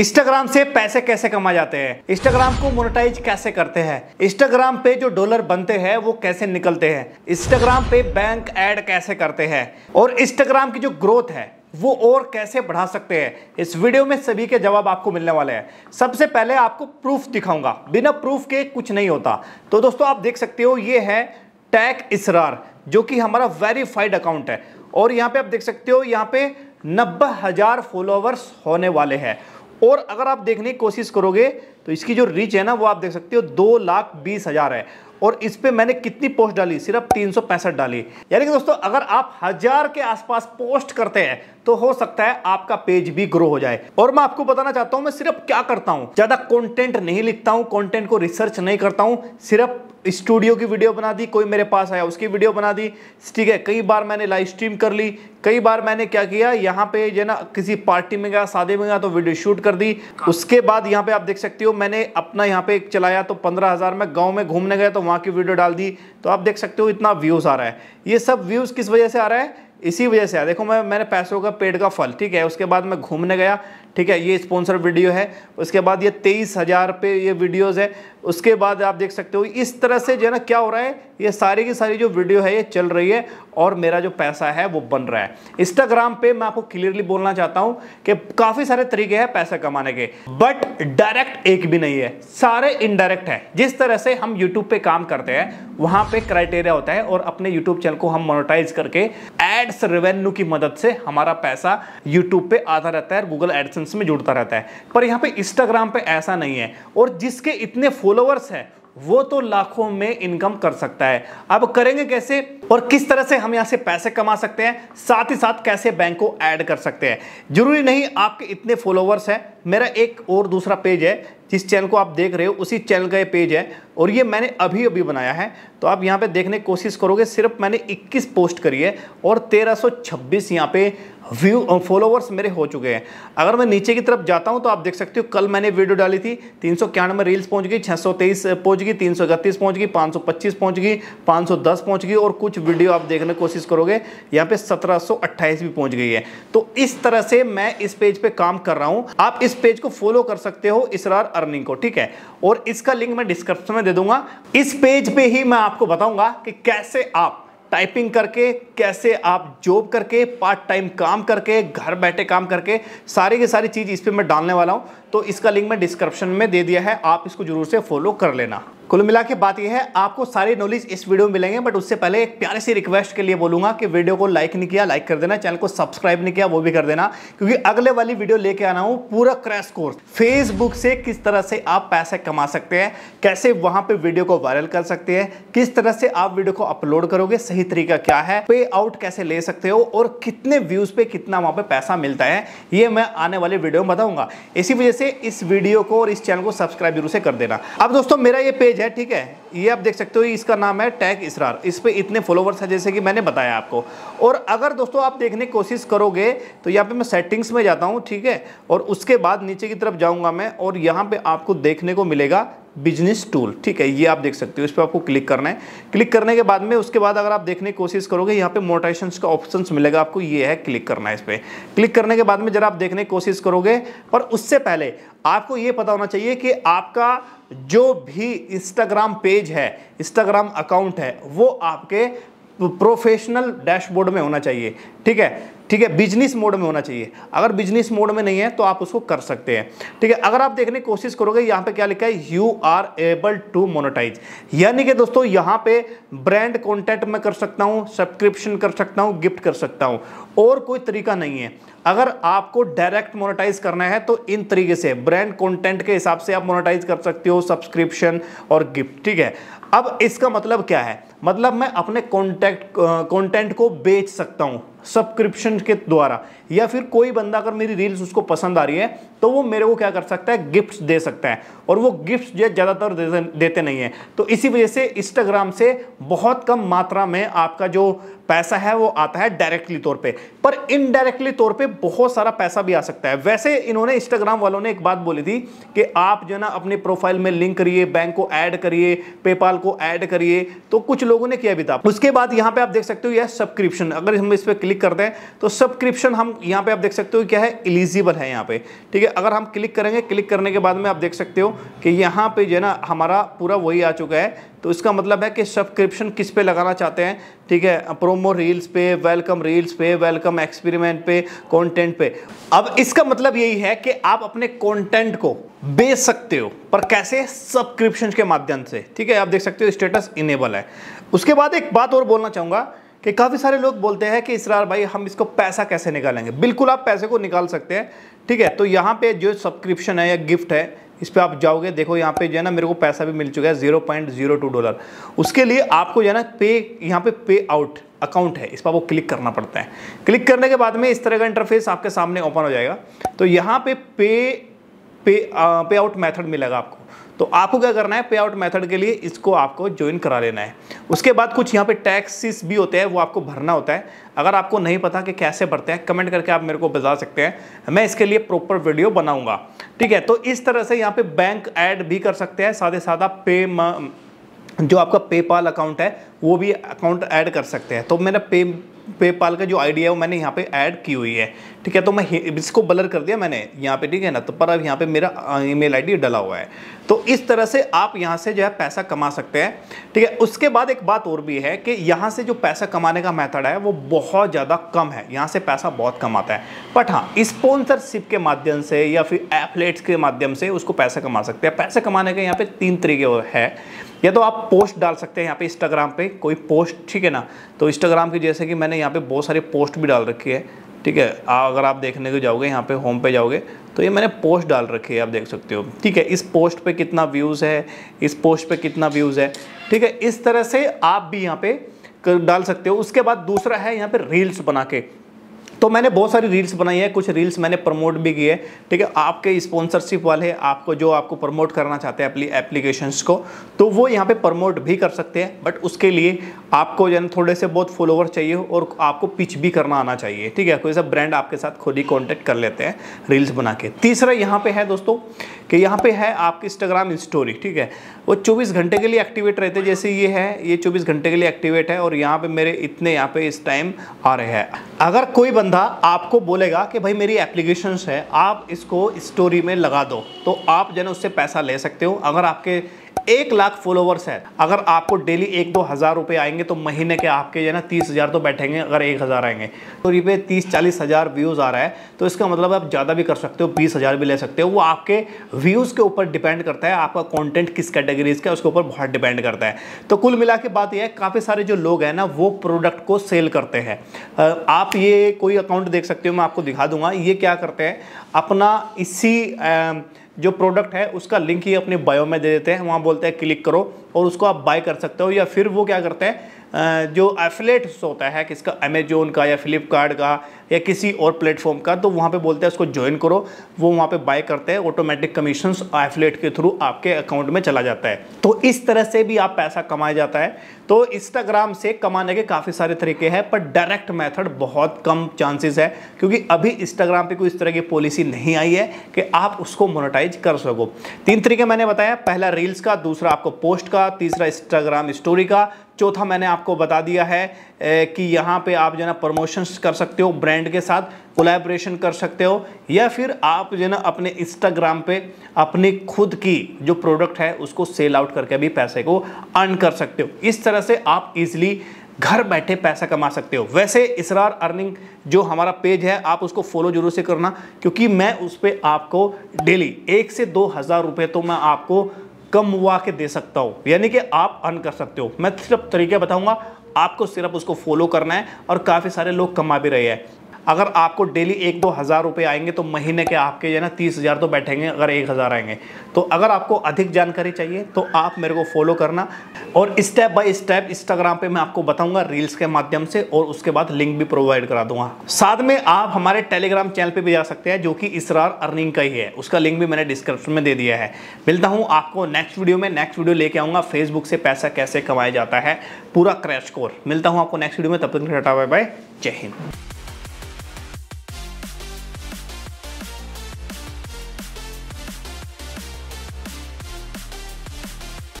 Instagram से पैसे कैसे कमाए जाते हैं, इंस्टाग्राम को मोनेटाइज कैसे करते हैं, इंस्टाग्राम पे जो डॉलर बनते हैं वो कैसे निकलते हैं, इंस्टाग्राम पे बैंक ऐड कैसे करते हैं और इंस्टाग्राम की जो ग्रोथ है वो और कैसे बढ़ा सकते हैं। इस वीडियो में सभी के जवाब आपको मिलने वाले हैं। सबसे पहले आपको प्रूफ दिखाऊंगा, बिना प्रूफ के कुछ नहीं होता। तो दोस्तों आप देख सकते हो ये है टैक इसरार जो कि हमारा वेरीफाइड अकाउंट है और यहाँ पे आप देख सकते हो यहाँ पे 90,000 फॉलोअर्स होने वाले हैं और अगर आप देखने की कोशिश करोगे तो इसकी जो रीच है ना वो आप देख सकते हो 2,20,000 है और इस पे मैंने कितनी पोस्ट डाली, सिर्फ 365 डाली। यानी कि दोस्तों अगर आप 1000 के आसपास पोस्ट करते हैं तो हो सकता है आपका पेज भी ग्रो हो जाए। और मैं आपको बताना चाहता हूं मैं सिर्फ क्या करता हूं, ज्यादा कंटेंट नहीं लिखता हूं, कंटेंट को रिसर्च नहीं करता हूं, सिर्फ स्टूडियो की वीडियो बना दी, कोई मेरे पास आया उसकी वीडियो बना दी, ठीक है। कई बार मैंने लाइव स्ट्रीम कर ली, कई बार मैंने क्या किया यहाँ पे जो ना किसी पार्टी में गया, शादी में गया तो वीडियो शूट कर दी। उसके बाद यहाँ पे आप देख सकते हो मैंने अपना यहाँ पे एक चलाया तो 15,000 में गाँव में घूमने गया तो वहाँ की वीडियो डाल दी, तो आप देख सकते हो इतना व्यूज़ आ रहा है। ये सब व्यूज़ किस वजह से आ रहा है, इसी वजह से। देखो मैंने पैसों का पेड़ का फल, ठीक है। उसके बाद मैं घूमने गया, ठीक है, ये स्पॉन्सर वीडियो है। उसके बाद ये 23,000 पे ये वीडियोस है। उसके बाद आप देख सकते हो इस तरह से जो है ना क्या हो रहा है, ये सारी की सारी जो वीडियो है ये चल रही है और मेरा जो पैसा है वो बन रहा है। इंस्टाग्राम पे मैं आपको क्लियरली बोलना चाहता हूँ कि काफ़ी सारे तरीके हैं पैसा कमाने के, बट डायरेक्ट एक भी नहीं है, सारे इनडायरेक्ट है। जिस तरह से हम यूट्यूब पे काम करते हैं वहाँ पे क्राइटेरिया होता है और अपने यूट्यूब चैनल को हम मोनेटाइज करके एड्स रेवेन्यू की मदद से हमारा पैसा यूट्यूब पे आता रहता है और गूगल एडसेंस में जुड़ता रहता है। पर यहाँ पे इंस्टाग्राम पे ऐसा नहीं है और जिसके इतने फॉलोअर्स हैं वो तो लाखों में इनकम कर सकता है। अब करेंगे कैसे और किस तरह से हम यहाँ से पैसे कमा सकते हैं, साथ ही साथ कैसे बैंक को ऐड कर सकते हैं। जरूरी नहीं आपके इतने फॉलोअर्स हैं। मेरा एक और दूसरा पेज है, जिस चैनल को आप देख रहे हो उसी चैनल का ये पेज है और ये मैंने अभी अभी बनाया है। तो आप यहाँ पे देखने की कोशिश करोगे, सिर्फ मैंने 21 पोस्ट करी है और 1326 यहाँ पे व्यू फॉलोवर्स मेरे हो चुके हैं। अगर मैं नीचे की तरफ जाता हूँ तो आप देख सकते हो कल मैंने वीडियो डाली थी, 391 रील्स पहुँच गई, 623 पहुँच गई, 331 पहुँच गई, 525 पहुँच गई, 510 पहुँच गई और कुछ वीडियो आप देखने की कोशिश करोगे यहाँ पे 1728 भी पहुँच गई है। तो इस तरह से मैं इस पेज पर काम कर रहा हूँ। आप इस पेज को फॉलो कर सकते हो, इसरार अर्निंग को, ठीक है। और इसका लिंक मैं डिस्क्रिप्शन में दे दूंगा। इस पेज पे ही मैं आपको बताऊंगा कि कैसे आप टाइपिंग करके, कैसे आप जॉब करके, पार्ट टाइम काम करके, घर बैठे काम करके, सारी की सारी चीज़ इस पे मैं डालने वाला हूँ। तो इसका लिंक मैं डिस्क्रिप्शन में दे दिया है, आप इसको जरूर से फॉलो कर लेना। कुल मिला के बात यह है आपको सारी नॉलेज इस वीडियो में मिलेंगे, बट उससे पहले एक प्यारे सी रिक्वेस्ट के लिए बोलूँगा कि वीडियो को लाइक नहीं किया लाइक कर देना, चैनल को सब्सक्राइब नहीं किया वो भी कर देना, क्योंकि अगले वाली वीडियो लेके आना हूँ पूरा क्रैश कोर्स फेसबुक से किस तरह से आप पैसे कमा सकते हैं, कैसे वहाँ पर वीडियो को वायरल कर सकते हैं, किस तरह से आप वीडियो को अपलोड करोगे, सही तरीका क्या है, पे आउट कैसे ले सकते हो और कितने व्यूज़ पे कितना वहाँ पे पैसा मिलता है, ये मैं आने वाले वीडियो में बताऊँगा। इसी वजह से इस वीडियो को और इस चैनल को सब्सक्राइब जरूर से कर देना। अब दोस्तों मेरा ये पेज है, ठीक है, ये आप देख सकते हो, इसका नाम है टैग इसरार। इस पे इतने फॉलोवर्स हैं जैसे कि मैंने बताया आपको। और अगर दोस्तों आप देखने की कोशिश करोगे तो यहाँ पे मैं सेटिंग्स में जाता हूँ, ठीक है, और उसके बाद नीचे की तरफ जाऊँगा मैं और यहाँ पे आपको देखने को मिलेगा बिजनेस टूल, ठीक है, ये आप देख सकते हो। इस पर आपको क्लिक करना है। क्लिक करने के बाद में उसके बाद अगर आप देखने की कोशिश करोगे यहाँ पे मोनेटाइजेशन का ऑप्शन मिलेगा आपको, ये है, क्लिक करना है इस पर। क्लिक करने के बाद में जरा आप देखने की कोशिश करोगे, पर उससे पहले आपको ये पता होना चाहिए कि आपका जो भी इंस्टाग्राम पेज है, इंस्टाग्राम अकाउंट है, वो आपके प्रोफेशनल डैशबोर्ड में होना चाहिए, ठीक है, ठीक है, बिजनेस मोड में होना चाहिए। अगर बिजनेस मोड में नहीं है तो आप उसको कर सकते हैं, ठीक है। अगर आप देखने की कोशिश करोगे यहाँ पे क्या लिखा है, you are able to monetize, यानी कि दोस्तों यहाँ पे ब्रांड कॉन्टेंट में कर सकता हूँ, सब्सक्रिप्शन कर सकता हूँ, गिफ्ट कर सकता हूँ, और कोई तरीका नहीं है। अगर आपको डायरेक्ट मोनेटाइज करना है तो इन तरीके से ब्रांड कॉन्टेंट के हिसाब से आप मोनेटाइज कर सकते हो, सब्सक्रिप्शन और गिफ्ट, ठीक है। अब इसका मतलब क्या है, मतलब मैं अपने कंटेंट को बेच सकता हूँ सब्सक्रिप्शन के द्वारा, या फिर कोई बंदा अगर मेरी रील्स उसको पसंद आ रही है तो वो मेरे को क्या कर सकता है, गिफ्ट्स दे सकता है, और वो गिफ्ट्स जो ज़्यादातर देते नहीं है। तो इसी वजह से इंस्टाग्राम से बहुत कम मात्रा में आपका जो पैसा है वो आता है डायरेक्टली तौर पर इनडायरेक्टली तौर पे बहुत सारा पैसा भी आ सकता है। वैसे इन्होंने इंस्टाग्राम वालों ने एक बात बोली थी कि आप जो ना अपने प्रोफाइल में लिंक करिए, बैंक को ऐड करिए, पेपाल को ऐड करिए, तो कुछ लोगों ने किया भी था। उसके बाद यहाँ पे आप देख सकते हो यह सब्सक्रिप्शन, अगर हम इस पर क्लिक करते हैं तो सब्सक्रिप्शन हम यहाँ पे आप देख सकते हो क्या है, एलिजिबल है यहाँ पे, ठीक है। अगर हम क्लिक करेंगे, क्लिक करने के बाद में आप देख सकते हो कि यहाँ पे जो है ना हमारा पूरा वही आ चुका है। तो इसका मतलब है कि सब्सक्रिप्शन किस पे लगाना चाहते हैं, ठीक है, प्रोमो रील्स पे, वेलकम रील्स पे, वेलकम एक्सपेरिमेंट पे, कंटेंट पे। अब इसका मतलब यही है कि आप अपने कंटेंट को बेच सकते हो, पर कैसे? सब्सक्रिप्शन के माध्यम से, ठीक है। आप देख सकते हो स्टेटस इनेबल है। उसके बाद एक बात और बोलना चाहूँगा कि काफ़ी सारे लोग बोलते हैं कि इसरार भाई हम इसको पैसा कैसे निकालेंगे। बिल्कुल आप पैसे को निकाल सकते हैं, ठीक है। तो यहाँ पे जो सब्सक्रिप्शन है या गिफ्ट है, इस पर आप जाओगे, देखो यहाँ पे जो है ना मेरे को पैसा भी मिल चुका है $0.02। उसके लिए आपको जो है ना यहाँ पे पे आउट अकाउंट है, इस पर आपको क्लिक करना पड़ता है। क्लिक करने के बाद में इस तरह का इंटरफेस आपके सामने ओपन हो जाएगा। तो यहाँ पे आउट मैथड मिलेगा आपको। तो आपको क्या करना है, पे आउट मेथड के लिए इसको आपको ज्वाइन करा लेना है। उसके बाद कुछ यहाँ पे टैक्सेस भी होते हैं, वो आपको भरना होता है। अगर आपको नहीं पता कि कैसे भरते हैं, कमेंट करके आप मेरे को बता सकते हैं, मैं इसके लिए प्रॉपर वीडियो बनाऊंगा, ठीक है। तो इस तरह से यहाँ पे बैंक ऐड भी कर सकते हैं, साथ ही साथ आप जो आपका पेपाल अकाउंट है वो भी अकाउंट ऐड कर सकते हैं। तो मैंने पेपाल का जो आईडी है वो मैंने यहाँ पे ऐड की हुई है, ठीक है। तो मैं इसको ब्लर कर दिया मैंने यहाँ पे, ठीक है ना। तो पर अब यहाँ पे मेरा ईमेल आईडी डला हुआ है। तो इस तरह से आप यहाँ से जो है पैसा कमा सकते हैं, ठीक है। उसके बाद एक बात और भी है कि यहाँ से जो पैसा कमाने का मेथड है वो बहुत ज़्यादा कम है, यहाँ से पैसा बहुत कम आता है। बट हाँ, स्पॉन्सरशिप के माध्यम से या फिर एफिलिएट्स के माध्यम से उसको पैसा कमा सकते हैं। पैसे कमाने के यहाँ पर 3 तरीके है। या तो आप पोस्ट डाल सकते हैं यहाँ पे इंस्टाग्राम पे, कोई पोस्ट, ठीक है ना। तो इंस्टाग्राम की जैसे कि मैंने यहाँ पे बहुत सारी पोस्ट भी डाल रखी है, ठीक है। अगर आप देखने को जाओगे, यहाँ पे होम पे जाओगे तो ये मैंने पोस्ट डाल रखी है, आप देख सकते हो, ठीक है। इस पोस्ट पे कितना व्यूज़ है, इस पोस्ट पे कितना व्यूज़ है, ठीक है। इस तरह से आप भी यहाँ पे डाल सकते हो। उसके बाद दूसरा है यहाँ पे रील्स बना के। तो मैंने बहुत सारी रील्स बनाई है, कुछ रील्स मैंने प्रमोट भी की है, ठीक है। आपके स्पॉन्सरशिप वाले आपको जो आपको प्रमोट करना चाहते हैं अपनी एप्लीकेशंस को, तो वो यहाँ पे प्रमोट भी कर सकते हैं। बट उसके लिए आपको जो है थोड़े से बहुत फॉलोवर चाहिए और आपको पिच भी करना आना चाहिए, ठीक है। कोई सा ब्रांड आपके साथ खुद ही कॉन्टेक्ट कर लेते हैं रील्स बना के। तीसरा यहाँ पर है दोस्तों कि यहाँ पर है आपकी इंस्टाग्राम स्टोरी, ठीक है। वो 24 घंटे के लिए एक्टिवेट रहते, जैसे ये है, ये 24 घंटे के लिए एक्टिवेट है और यहाँ पर मेरे इतने यहाँ पर इस टाइम आ रहे हैं। अगर कोई आपको बोलेगा कि भाई मेरी एप्लीकेशंस है, आप इसको स्टोरी में लगा दो, तो आप जो है उससे पैसा ले सकते हो। अगर आपके 1 लाख फॉलोवर्स है, अगर आपको डेली 1-2 हज़ार रुपये आएंगे तो महीने के आपके जो है ना 30 हज़ार तो बैठेंगे। अगर 1 हज़ार आएंगे तो ये 30-40 हज़ार व्यूज़ आ रहा है, तो इसका मतलब आप ज़्यादा भी कर सकते हो, 20 हज़ार भी ले सकते हो। वो आपके व्यूज़ के ऊपर डिपेंड करता है, आपका कंटेंट किस कैटेगरीज का है उसके ऊपर बहुत डिपेंड करता है। तो कुल मिला के बात यह है, काफ़ी सारे जो लोग हैं ना वो प्रोडक्ट को सेल करते हैं। आप ये कोई अकाउंट देख सकते हो, मैं आपको दिखा दूंगा। ये क्या करते हैं, अपना इसी जो प्रोडक्ट है उसका लिंक ही अपने बायो में दे देते हैं, वहाँ बोलते हैं क्लिक करो और उसको आप बाय कर सकते हो। या फिर वो क्या करते हैं, जो एफिलेट्स होता है किसका, अमेजन का या फ्लिपकार्ट का या किसी और प्लेटफॉर्म का, तो वहाँ पे बोलते हैं उसको ज्वाइन करो, वो वहाँ पे बाय करते हैं, ऑटोमेटिक कमीशंस एफिलेट के थ्रू आपके अकाउंट में चला जाता है। तो इस तरह से भी आप पैसा कमाया जाता है। तो इंस्टाग्राम से कमाने के काफ़ी सारे तरीके हैं, पर डायरेक्ट मैथड बहुत कम चांसेस है, क्योंकि अभी इंस्टाग्राम पर कोई इस तरह की पॉलिसी नहीं आई है कि आप उसको मोनेटाइज कर सको। 3 तरीके मैंने बताया, पहला रील्स का, दूसरा आपको पोस्ट का, तीसरा इंस्टाग्राम स्टोरी का, चौथा मैंने आपको बता दिया है कि यहाँ पे आप जो है ना प्रमोशंस कर सकते हो, ब्रांड के साथ कोलैबोरेशन कर सकते हो, या फिर आप जो है ना अपने इंस्टाग्राम पे अपनी खुद की जो प्रोडक्ट है उसको सेल आउट करके भी पैसे को अर्न कर सकते हो। इस तरह से आप इजीली घर बैठे पैसा कमा सकते हो। वैसे इसरार अर्निंग जो हमारा पेज है, आप उसको फॉलो जरूर से करना, क्योंकि मैं उस पर आपको डेली 1 से 2 हज़ार रुपये तो मैं आपको कम हुआ के दे सकता हूँ, यानी कि आप अर्न कर सकते हो। मैं सिर्फ तरीके बताऊँगा, आपको सिर्फ उसको फॉलो करना है और काफ़ी सारे लोग कमा भी रहे हैं। अगर आपको डेली 1-2 हज़ार रुपये आएंगे तो महीने के आपके जो है ना 30 हज़ार तो बैठेंगे, अगर 1 हज़ार आएंगे। तो अगर आपको अधिक जानकारी चाहिए तो आप मेरे को फॉलो करना, और स्टेप बाय स्टेप इंस्टाग्राम पे मैं आपको बताऊंगा रील्स के माध्यम से, और उसके बाद लिंक भी प्रोवाइड करा दूंगा। साथ में आप हमारे टेलीग्राम चैनल पर भी जा सकते हैं, जो कि इसरार अर्निंग का ही है, उसका लिंक भी मैंने डिस्क्रिप्शन में दे दिया है। मिलता हूँ आपको नेक्स्ट वीडियो में। नेक्स्ट वीडियो लेके आऊँगा फेसबुक से पैसा कैसे कमाया जाता है, पूरा क्रैश कोर्स। मिलता हूँ आपको नेक्स्ट वीडियो में, तब तक टाटा बाय बाय, जय हिंद।